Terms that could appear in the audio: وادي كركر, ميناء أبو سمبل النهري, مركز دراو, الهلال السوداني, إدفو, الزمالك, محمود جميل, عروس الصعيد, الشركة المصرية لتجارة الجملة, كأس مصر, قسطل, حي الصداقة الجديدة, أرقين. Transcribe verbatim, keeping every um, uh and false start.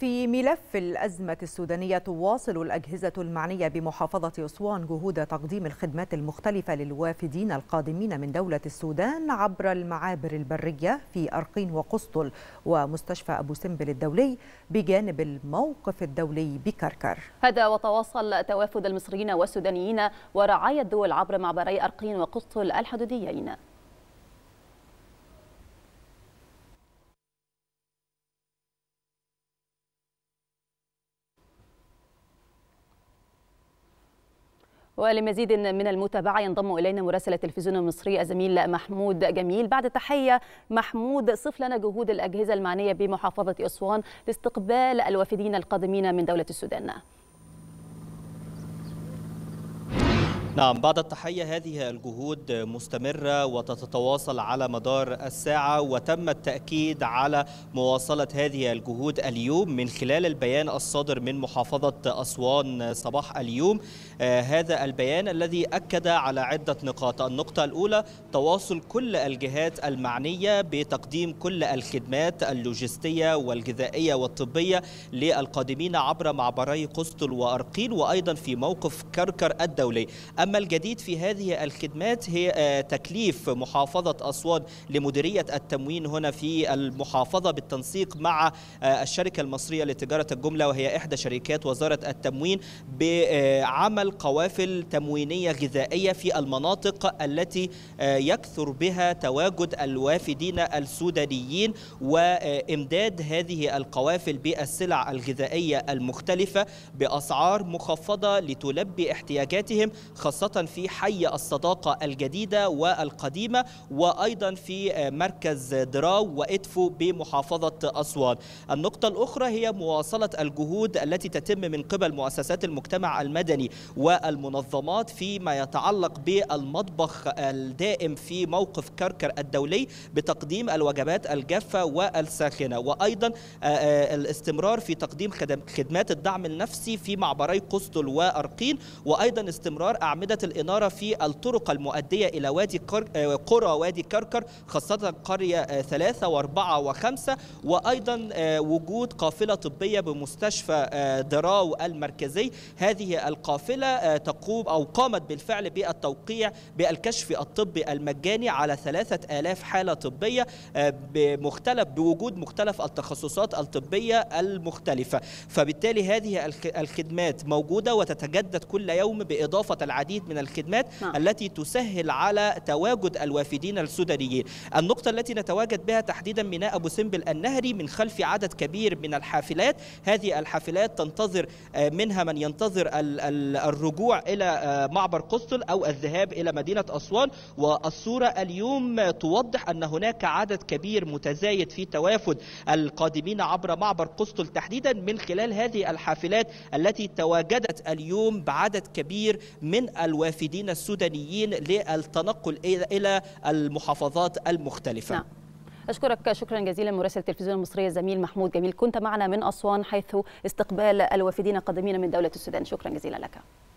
في ملف الأزمة السودانية، تواصل الأجهزة المعنية بمحافظة أسوان جهود تقديم الخدمات المختلفة للوافدين القادمين من دولة السودان عبر المعابر البرية في أرقين وقسطل ومستشفى أبو سمبل الدولي بجانب الموقف الدولي بكركر. هذا وتواصل توافد المصريين والسودانيين ورعايا الدول عبر معبري أرقين وقسطل الحدوديين. ولمزيد من المتابعة ينضم إلينا مراسل التلفزيون المصري الزميل محمود جميل. بعد تحية محمود، صف لنا جهود الأجهزة المعنية بمحافظة أسوان لاستقبال الوافدين القادمين من دولة السودان. نعم، بعد التحية، هذه الجهود مستمرة وتتواصل على مدار الساعة، وتم التأكيد على مواصلة هذه الجهود اليوم من خلال البيان الصادر من محافظة أسوان صباح اليوم. آه هذا البيان الذي أكد على عدة نقاط. النقطة الأولى تواصل كل الجهات المعنية بتقديم كل الخدمات اللوجستية والغذائية والطبية للقادمين عبر معبري قسطل وأرقين وأيضا في موقف كركر الدولي. أما الجديد في هذه الخدمات هي تكليف محافظة أسوان لمديرية التموين هنا في المحافظة بالتنسيق مع الشركة المصرية لتجارة الجملة، وهي إحدى شركات وزارة التموين، بعمل قوافل تموينية غذائية في المناطق التي يكثر بها تواجد الوافدين السودانيين، وإمداد هذه القوافل بالسلع الغذائية المختلفة بأسعار مخفضة لتلبي احتياجاتهم، خاصة في حي الصداقة الجديدة والقديمة وأيضا في مركز دراو وإدفو بمحافظة أسوان. النقطة الأخرى هي مواصلة الجهود التي تتم من قبل مؤسسات المجتمع المدني والمنظمات فيما يتعلق بالمطبخ الدائم في موقف كركر الدولي بتقديم الوجبات الجافة والساخنة، وأيضا الاستمرار في تقديم خدمات الدعم النفسي في معبري قسطل وأرقين، وأيضا استمرار أعمدة الإنارة في الطرق المؤدية إلى وادي قرى وادي كركر، خاصة قرية ثلاثة وأربعة وخمسة، وأيضا وجود قافلة طبية بمستشفى دراو المركزي. هذه القافلة تقوم أو قامت بالفعل بالتوقيع بالكشف الطبي المجاني على ثلاثة آلاف حالة طبية بمختلف بوجود مختلف التخصصات الطبية المختلفة. فبالتالي هذه الخدمات موجودة وتتجدد كل يوم بإضافة العديد من الخدمات نعم. التي تسهل على تواجد الوافدين السودانيين. النقطة التي نتواجد بها تحديدا ميناء أبو سمبل النهري من خلف عدد كبير من الحافلات. هذه الحافلات تنتظر منها من ينتظر الرجوع إلى معبر قسطل أو الذهاب إلى مدينة أسوان، والصورة اليوم توضح أن هناك عدد كبير متزايد في توافد القادمين عبر معبر قسطل تحديدا من خلال هذه الحافلات التي تواجدت اليوم بعدد كبير من الوافدين السودانيين للتنقل إلى المحافظات المختلفة. نعم. أشكرك شكرا جزيلا مراسل التلفزيون المصري الزميل محمود جميل، كنت معنا من أسوان حيث استقبال الوافدين القادمين من دولة السودان. شكرا جزيلا لك.